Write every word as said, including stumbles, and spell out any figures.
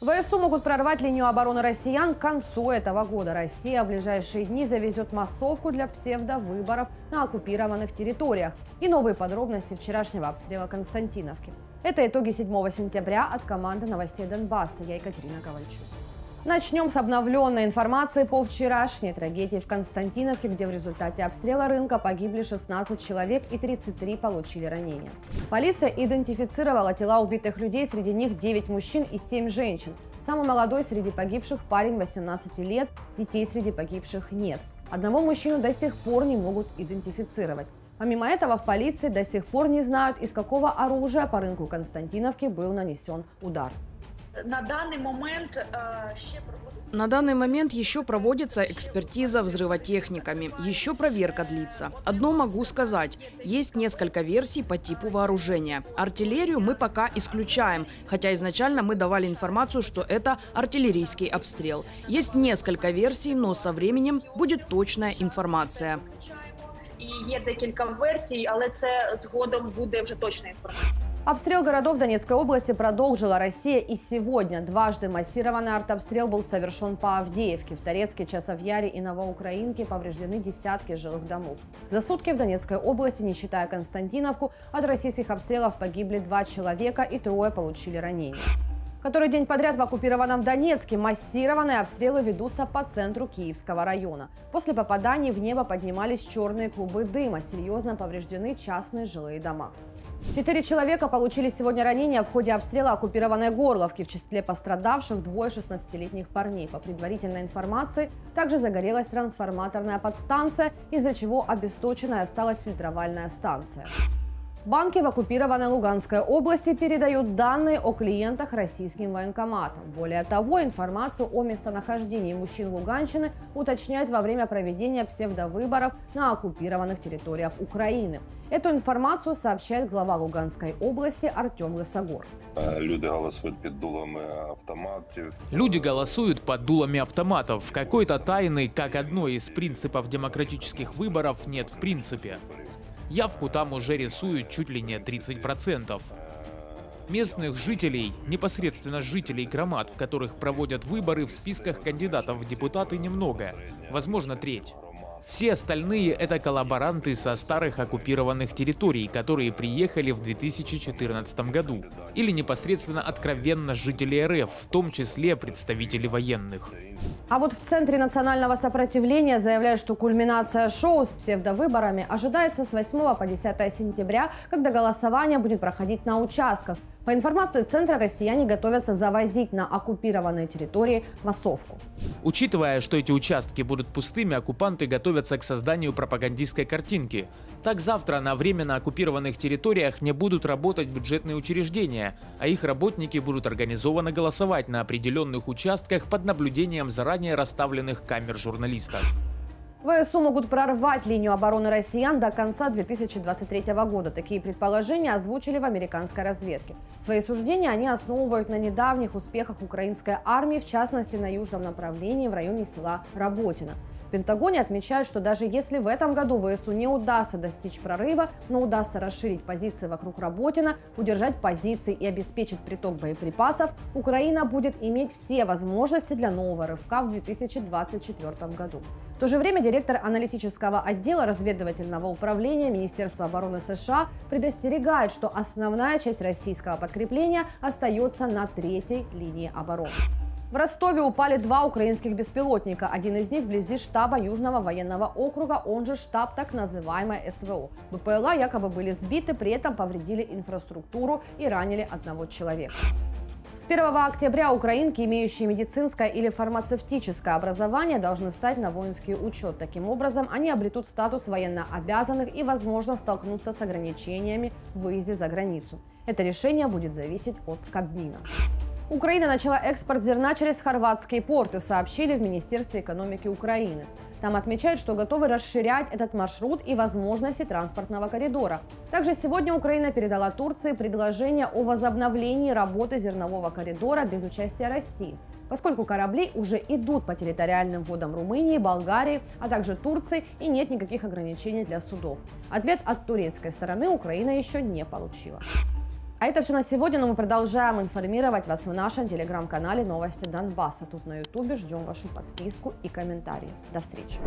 ВСУ могут прорвать линию обороны россиян к концу этого года. Россия в ближайшие дни завезет массовку для псевдовыборов на оккупированных территориях. И новые подробности вчерашнего обстрела Константиновки. Это итоги седьмого сентября от команды новостей Донбасса. Я Екатерина Ковальчук. Начнем с обновленной информации по вчерашней трагедии в Константиновке, где в результате обстрела рынка погибли шестнадцать человек и тридцать три получили ранения. Полиция идентифицировала тела убитых людей, среди них девять мужчин и семь женщин. Самый молодой среди погибших парень восемнадцати лет, детей среди погибших нет. Одного мужчину до сих пор не могут идентифицировать. Помимо этого, в полиции до сих пор не знают, из какого оружия по рынку Константиновки был нанесен удар. На данный момент На данный момент еще проводится экспертиза взрывотехниками, еще проверка длится. Одно могу сказать, есть несколько версий по типу вооружения. Артиллерию мы пока исключаем, хотя изначально мы давали информацию, что это артиллерийский обстрел. Есть несколько версий, но со временем будет точная информация. И есть несколько версий, но это згодом будет уже точная информация. Обстрел городов Донецкой области продолжила Россия и сегодня. Дважды массированный артобстрел был совершен по Авдеевке. В Торецке, Часовьяре и Новоукраинке повреждены десятки жилых домов. За сутки в Донецкой области, не считая Константиновку, от российских обстрелов погибли два человека и трое получили ранения. Который день подряд в оккупированном Донецке массированные обстрелы ведутся по центру Киевского района. После попаданий в небо поднимались черные клубы дыма, серьезно повреждены частные жилые дома. Четыре человека получили сегодня ранения в ходе обстрела оккупированной Горловки. В числе пострадавших двое шестнадцатилетних парней. По предварительной информации, также загорелась трансформаторная подстанция, из-за чего обесточенная осталась фильтровальная станция. Банки в оккупированной Луганской области передают данные о клиентах российским военкоматам. Более того, информацию о местонахождении мужчин Луганщины уточняют во время проведения псевдовыборов на оккупированных территориях Украины. Эту информацию сообщает глава Луганской области Артем Лысогор. Люди голосуют под дулами автоматов. Люди голосуют под дулами автоматов. Какой-то тайны, как одно из принципов демократических выборов, нет в принципе. Явку там уже рисуют чуть ли не тридцать процентов. Местных жителей, непосредственно жителей громад, в которых проводят выборы, в списках кандидатов в депутаты немного, возможно треть. Все остальные – это коллаборанты со старых оккупированных территорий, которые приехали в две тысячи четырнадцатом году. Или непосредственно откровенно жители РФ, в том числе представители военных. А вот в Центре национального сопротивления заявляют, что кульминация шоу с псевдовыборами ожидается с восьмого по десятое сентября, когда голосование будет проходить на участках. По информации Центра, россияне готовятся завозить на оккупированные территории массовку. Учитывая, что эти участки будут пустыми, оккупанты готовятся к созданию пропагандистской картинки. Так завтра на временно оккупированных территориях не будут работать бюджетные учреждения, а их работники будут организованно голосовать на определенных участках под наблюдением заранее расставленных камер журналистов. ВСУ могут прорвать линию обороны россиян до конца две тысячи двадцать третьего года. Такие предположения озвучили в американской разведке. Свои суждения они основывают на недавних успехах украинской армии, в частности на южном направлении в районе села Работино. В Пентагоне отмечают, что даже если в этом году ВСУ не удастся достичь прорыва, но удастся расширить позиции вокруг Работино, удержать позиции и обеспечить приток боеприпасов, Украина будет иметь все возможности для нового рывка в две тысячи двадцать четвёртом году. В то же время директор аналитического отдела разведывательного управления Министерства обороны США предостерегает, что основная часть российского подкрепления остается на третьей линии обороны. В Ростове упали два украинских беспилотника. Один из них вблизи штаба Южного военного округа, он же штаб так называемой СВО. БПЛА якобы были сбиты, при этом повредили инфраструктуру и ранили одного человека. С первого октября украинки, имеющие медицинское или фармацевтическое образование, должны стать на воинский учет. Таким образом, они обретут статус военнообязанных и, возможно, столкнутся с ограничениями в выезде за границу. Это решение будет зависеть от Кабмина. Украина начала экспорт зерна через хорватские порты, сообщили в Министерстве экономики Украины. Там отмечают, что готовы расширять этот маршрут и возможности транспортного коридора. Также сегодня Украина передала Турции предложение о возобновлении работы зернового коридора без участия России, поскольку корабли уже идут по территориальным водам Румынии, Болгарии, а также Турции, и нет никаких ограничений для судов. Ответ от турецкой стороны Украина еще не получила. А это все на сегодня, но мы продолжаем информировать вас в нашем телеграм-канале «Новости Донбасса». Тут на ютубе ждем вашу подписку и комментарии. До встречи!